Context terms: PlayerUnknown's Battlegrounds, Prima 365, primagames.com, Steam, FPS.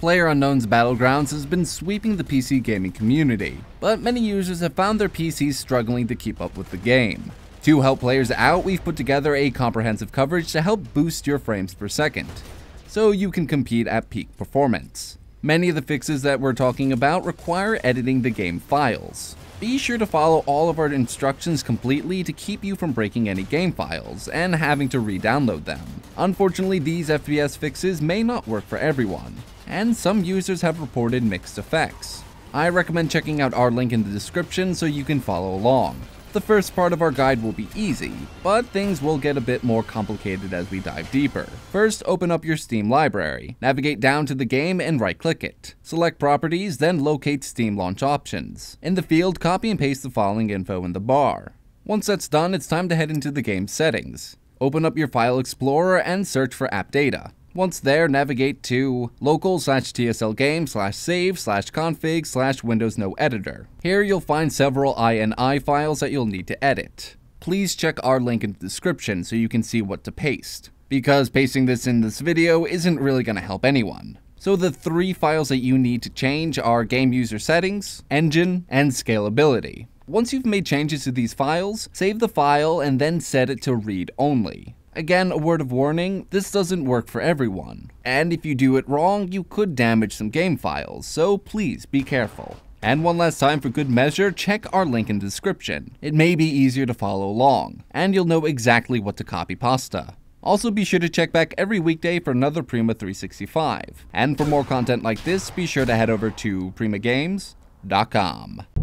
PlayerUnknown's Battlegrounds has been sweeping the PC gaming community, but many users have found their PCs struggling to keep up with the game. To help players out, we've put together a comprehensive coverage to help boost your frames per second, so you can compete at peak performance. Many of the fixes that we're talking about require editing the game files. Be sure to follow all of our instructions completely to keep you from breaking any game files and having to re-download them. Unfortunately, these FPS fixes may not work for everyone, and some users have reported mixed effects. I recommend checking out our link in the description so you can follow along. The first part of our guide will be easy, but things will get a bit more complicated as we dive deeper. First, open up your Steam library, navigate down to the game and right-click it. Select Properties, then locate Steam Launch Options. In the field, copy and paste the following info in the bar. Once that's done, it's time to head into the game's settings. Open up your File Explorer and search for app data. Once there, navigate to local/tslgame/save/config/windows-no-editor. Here you'll find several ini files that you'll need to edit. Please check our link in the description so you can see what to paste, because pasting this in this video isn't really going to help anyone. So the three files that you need to change are game user settings, engine, and scalability. Once you've made changes to these files, save the file and then set it to read only. Again, a word of warning, this doesn't work for everyone, and if you do it wrong, you could damage some game files, so please be careful. And one last time, for good measure, check our link in the description. It may be easier to follow along, and you'll know exactly what to copy pasta. Also, be sure to check back every weekday for another Prima 365. And for more content like this, be sure to head over to primagames.com.